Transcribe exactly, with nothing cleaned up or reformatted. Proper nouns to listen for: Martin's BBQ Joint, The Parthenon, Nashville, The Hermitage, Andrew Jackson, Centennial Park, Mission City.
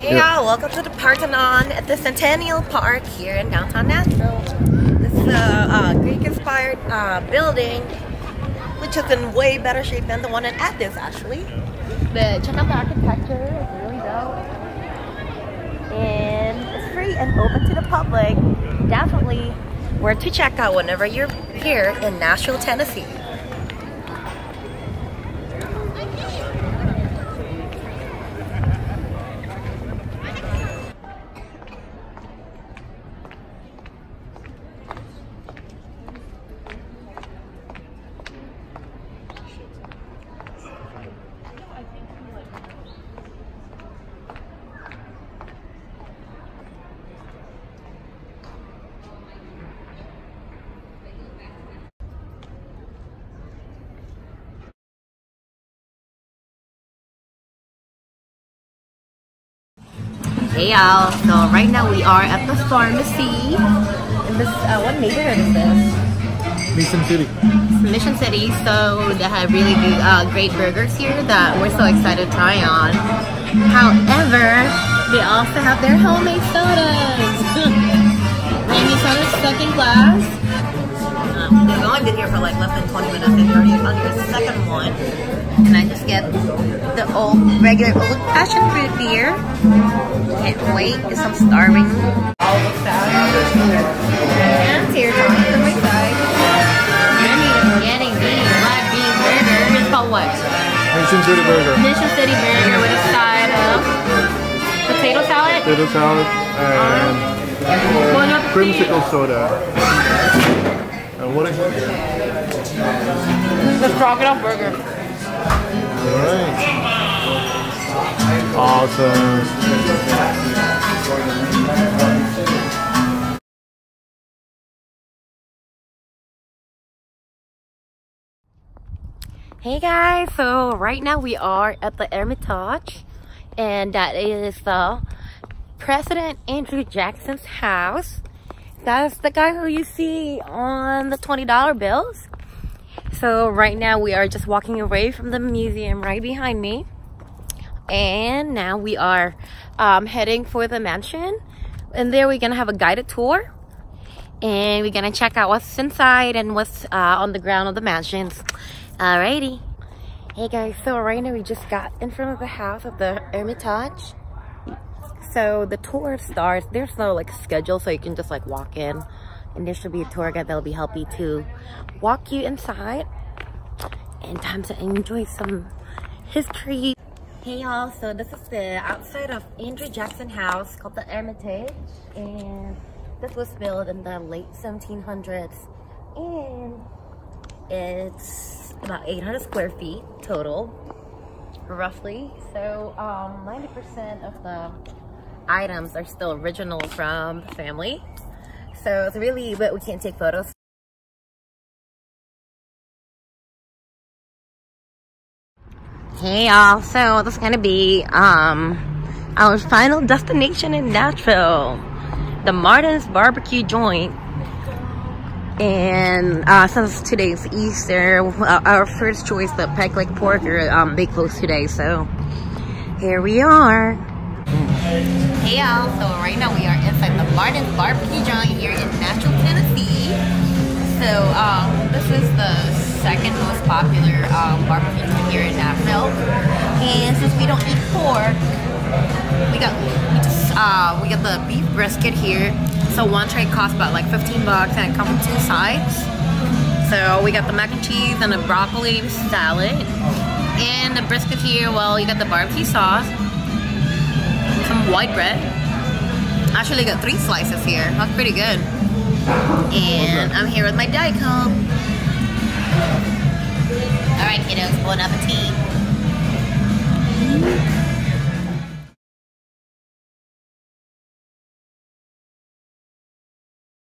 Hey y'all, welcome to the Parthenon at the Centennial Park here in downtown Nashville. This is a uh, Greek-inspired uh, building, which is in way better shape than the one in Athens, actually. But check out the architecture, it's really dope. And it's free and open to the public. Definitely worth to check out whenever you're here in Nashville, Tennessee. Hey y'all, so right now we are at the pharmacy. In this, uh, what neighborhood is this? Mission City. Mission City, so they have really good, uh, great burgers here that we're so excited to try on. However, they also have their homemade sodas. Homemade sodas stuck in glass. Um, we've only been here for like less than twenty minutes and already found the second one. And I just get the old, regular old-fashioned root beer. Can't wait, because I'm starving. All the salads. And tear down to my side. I'm getting the black bean burger. It's called what? Mission City Burger. Mission City Burger with a side of potato salad. Potato salad and um, creamsicle soda. And what is it? This is the crocodile burger. Alright. Awesome. Hey guys, so right now we are at the Hermitage, and that is uh, President Andrew Jackson's house. That's the guy who you see on the twenty dollar bills. So right now we are just walking away from the museum right behind me. And now we are um, heading for the mansion, and there we're gonna have a guided tour, and we're gonna check out what's inside and what's uh, on the ground of the mansions. Alrighty. Hey guys, so right now we just got in front of the house of the Hermitage. So the tour starts. There's no like schedule, so you can just like walk in, and there should be a tour guide that'll be helping to walk you inside, and time to enjoy some history. Hey y'all, so this is the outside of Andrew Jackson house called the Hermitage, and this was built in the late seventeen hundreds, and it's about eight hundred square feet total, roughly. So um, ninety percent of the items are still original from the family, so it's really, but we can't take photos. Hey y'all, so this is gonna be um, our final destination in Nashville, the Martin's Bar B B Q Joint. And uh, since today's Easter, our first choice, the Pike Leg Pork, um, they closed today, so here we are. Hey y'all, so right now we are inside the Martin's Bar B B Q Joint here in Nashville, Tennessee. So um, this is the second most popular um, barbecue here in Nashville, and since we don't eat pork, we got we just uh, we got the beef brisket here. So one tray costs about like fifteen bucks, and it comes with two sides. So we got the mac and cheese and the broccoli salad, and the brisket here. Well, you got the barbecue sauce, some white bread. Actually, got three slices here. That's pretty good. And I'm here with my Diet Coke.